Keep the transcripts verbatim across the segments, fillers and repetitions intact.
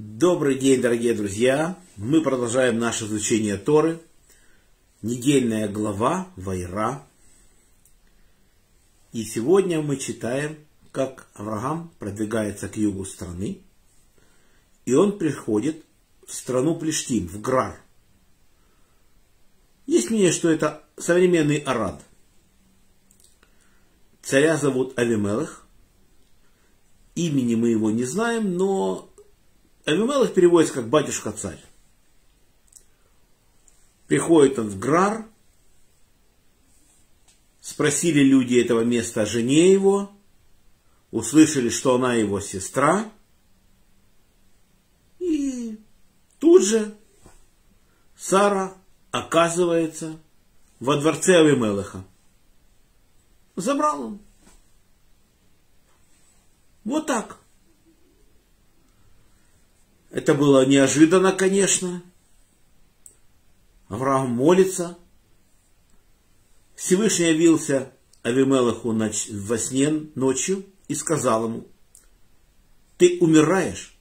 Добрый день, дорогие друзья! Мы продолжаем наше изучение Торы. Недельная глава Вайера. И сегодня мы читаем, как Авраам продвигается к югу страны. И он приходит в страну Плештим, в Грар. Есть мнение, что это современный Арад. Царя зовут Авимелех. Имени мы его не знаем, но... Авимелех переводится как «батюшка-царь». Приходит он в Грар. Спросили люди этого места о жене его. Услышали, что она его сестра. И тут же Сара оказывается во дворце Авимелеха. Забрал он. Вот так. Это было неожиданно, конечно. Авраам молится. Всевышний явился Авимелеху ноч... во сне ночью и сказал ему: «Ты умираешь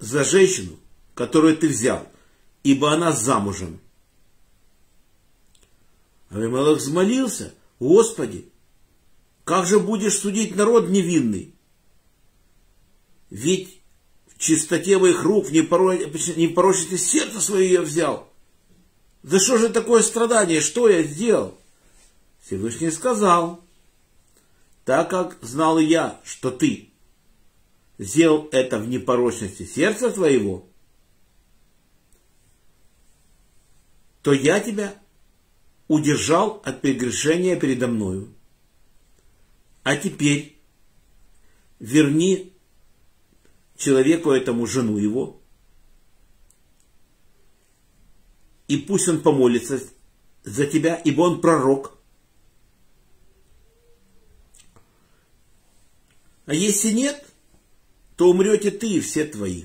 за женщину, которую ты взял, ибо она замужем». Авимелех взмолился: «Господи, как же будешь судить народ невинный? Ведь чистоте моих рук, непорочности сердца свое я взял. За что же такое страдание? Что я сделал?» Всевышний сказал: «Так как знал я, что ты сделал это в непорочности сердца твоего, то я тебя удержал от прегрешения передо мною. А теперь верни человеку этому жену его, и пусть он помолится за тебя, ибо он пророк». А если нет, то умрете ты и все твои.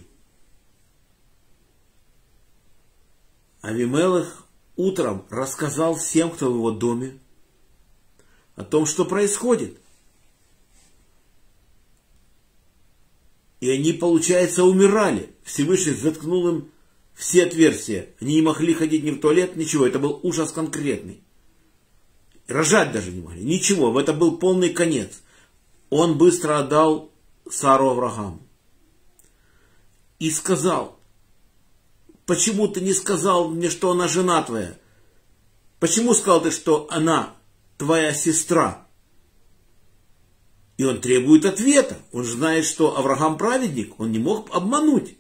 Авимелех утром рассказал всем, кто в его доме, о том, что происходит. И они, получается, умирали. Всевышний заткнул им все отверстия. Они не могли ходить ни в туалет, ничего. Это был ужас конкретный. Рожать даже не могли. Ничего. Это был полный конец. Он быстро отдал Сару Аврааму. И сказал: «Почему ты не сказал мне, что она жена твоя? Почему сказал ты, что она твоя сестра?» И он требует ответа. Он знает, что Авраам праведник. Он не мог обмануть.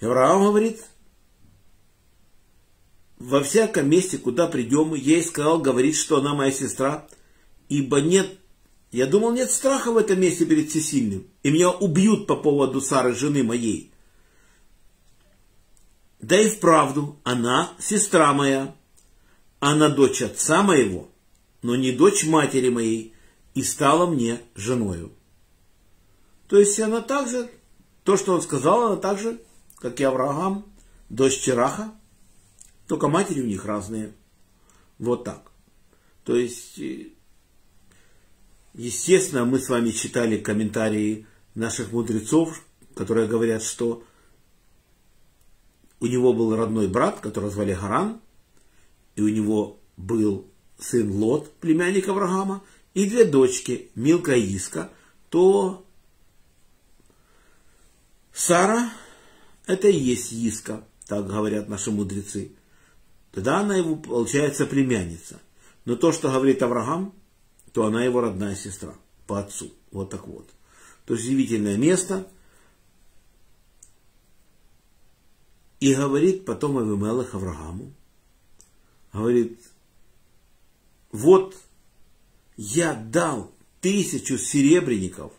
Авраам говорит: «Во всяком месте, куда придем, я и сказал, говорит, что она моя сестра. Ибо нет, я думал, нет страха в этом месте перед всесильным. И меня убьют по поводу Сары, жены моей. Да и вправду, она сестра моя. Она дочь отца моего, но не дочь матери моей, и стала мне женою». То есть она также, то, что он сказал, она также, как и Авраам, дочь Чераха, только матери у них разные. Вот так. То есть, естественно, мы с вами читали комментарии наших мудрецов, которые говорят, что у него был родной брат, которого звали Харан, и у него был сын Лот, племянник Авраама, и две дочки, Милка и Иска, то Сара — это и есть Иска, так говорят наши мудрецы. Тогда она его, получается, племянница. Но то, что говорит Авраам, то она его родная сестра по отцу. Вот так вот. То есть удивительное место. И говорит потом Авимелех Аврааму, говорит: «Вот я дал тысячу серебряников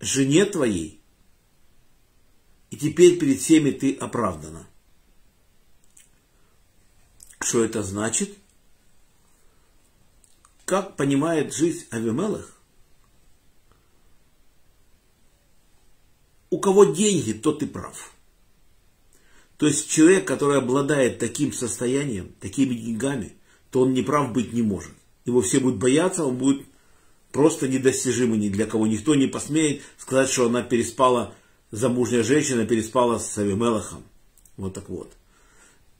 жене твоей, и теперь перед всеми ты оправдана». Что это значит? Как понимает жизнь Авимелех? У кого деньги, тот и прав. То есть человек, который обладает таким состоянием, такими деньгами, то он неправ быть не может. Его все будут бояться, он будет просто недостижимы ни для кого. Никто не посмеет сказать, что она переспала, замужняя женщина переспала с Авимелехом. Вот так вот.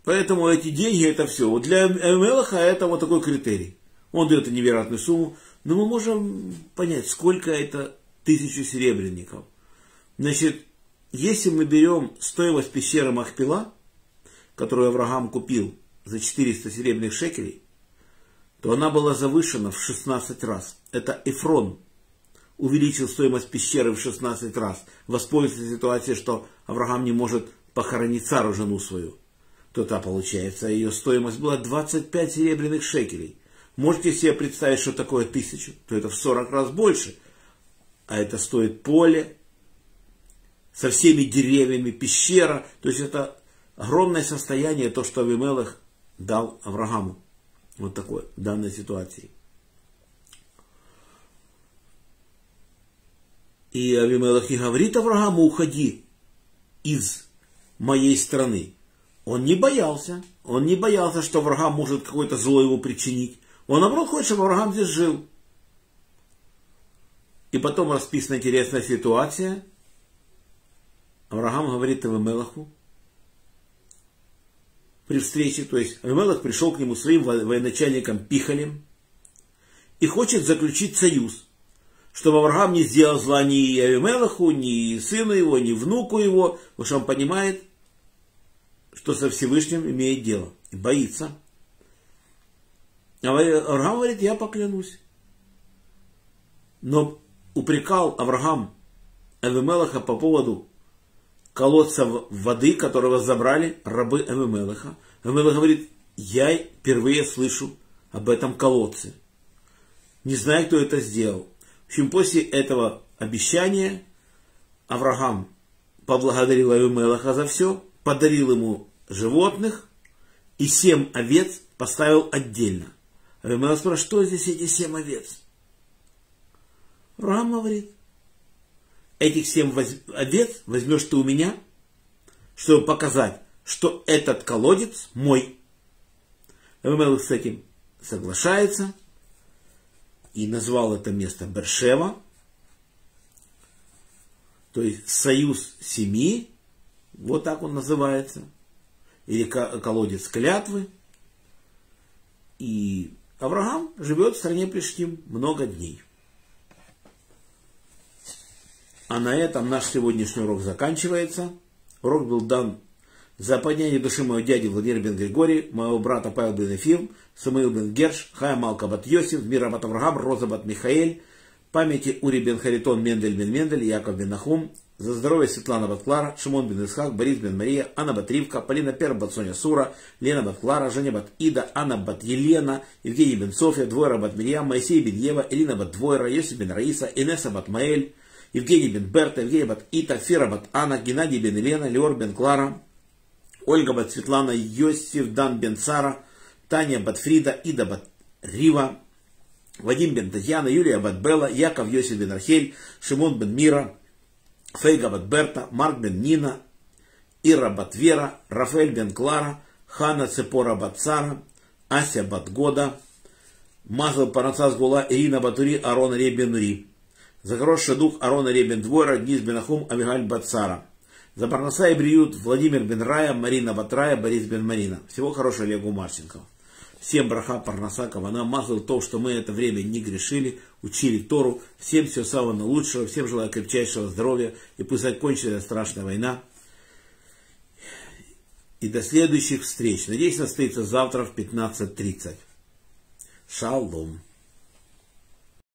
Поэтому эти деньги, это все. Вот для Авимелеха это вот такой критерий. Он дает невероятную сумму. Но мы можем понять, сколько это тысячи серебряников. Значит, если мы берем стоимость пещеры Махпела, которую Авраам купил за четыреста серебряных шекелей, то она была завышена в шестнадцать раз. Это Эфрон увеличил стоимость пещеры в шестнадцать раз, воспользовался ситуацией, что Авраам не может похоронить Сару, жену свою. То та, получается, ее стоимость была двадцать пять серебряных шекелей. Можете себе представить, что такое тысяча? То это в сорок раз больше. А это стоит поле со всеми деревьями, пещера. То есть это огромное состояние, то, что Авимелех дал Аврааму. Вот такое, в данной ситуации. И Авимелех и говорит Аврааму: уходи из моей страны. Он не боялся. Он не боялся, что Авраам может какое-то зло его причинить. Он, наоборот, хочет, чтобы Авраам здесь жил. И потом расписана интересная ситуация. Авраам говорит Авимелеху при встрече, то есть Авимелех пришел к нему своим военачальником Пихалем и хочет заключить союз, чтобы Авраам не сделал зла ни Авимелеху, ни сыну его, ни внуку его, потому что он понимает, что со Всевышним имеет дело, и боится. Авраам говорит: я поклянусь. Но упрекал Авраам Авимелеха по поводу колодца воды, которого забрали рабы Авимелеха. Авимелех говорит: я впервые слышу об этом колодце. Не знаю, кто это сделал. В общем, после этого обещания Авраам поблагодарил Авимелеха за все, подарил ему животных и семь овец поставил отдельно. Авимелех спрашивает: что здесь эти семь овец? Авраам говорит: этих семь овец возьмешь ты у меня, чтобы показать, что этот колодец мой. Авимелех с этим соглашается и назвал это место Беэр-Шева, то есть союз семьи, вот так он называется, или колодец клятвы. И Авраам живет в стране Плештим много дней. А на этом наш сегодняшний урок заканчивается. Урок был дан за поднятие души моего дяди Владимира Бен Григория, моего брата Павел Бен Ефим, Самуил Бен Герш, Хая Малка Бат Йосеф, Мира Бат Авраам, Роза Бат Михаэль, памяти Ури Бен Харитон, Мендель Бен Мендель, Яаков Бен Нахум, за здоровье Светлана Бат Клара, Шимон Бен Ицхак, Борис Бен Мария, Анна Бат Ривка, Полина Перл Бат Соня Сура, Елена Бат Клара, Женя Бат Ида, Анна Бат Елена, Евгений Бен Софья, Двойра Бат Мирьям, Моисей Бен Ева, Элина Бат Двойра, Йосиф Бен Раиса, Инесса Бат Маэль, Евгений Бен Берта, Евгений Бат Ита, Фира Бат Анна, Геннадий Бен Елена, Леор Бен Клара, Ольга Бат Светлана, Йосиф Дан Бен Сара, Таня Бат Фрида, Ида Бат Рива, Вадим Бен Татьяна, Юлия Бат Белла, Яков Йосиф Бен Архель, Шимон Бен Мира, Фейга Бат Берта, Марк Бен Нина, Ира Бат Вера, Рафаэль Бен Клара, Хана Цепора Бат Сара, Ася Бат Года, Мазал Паранцас Гула, Ирина Батури, Арон Ребенури. За хороший дух Арона Ребен Двойра, Гниз Бен Ахум, Авигаль Бацара. За Парнаса и Бриют Владимир Бен Рая, Марина Батрая, Борис Бен Марина. Всего хорошего Олегу Марченко. Всем браха Парнаса Кавана. Мазал то, что мы это время не грешили, учили Тору. Всем всего самого наилучшего, всем желаю крепчайшего здоровья. И пусть закончится страшная война. И до следующих встреч. Надеюсь, состоится завтра в пятнадцать тридцать. Шалом.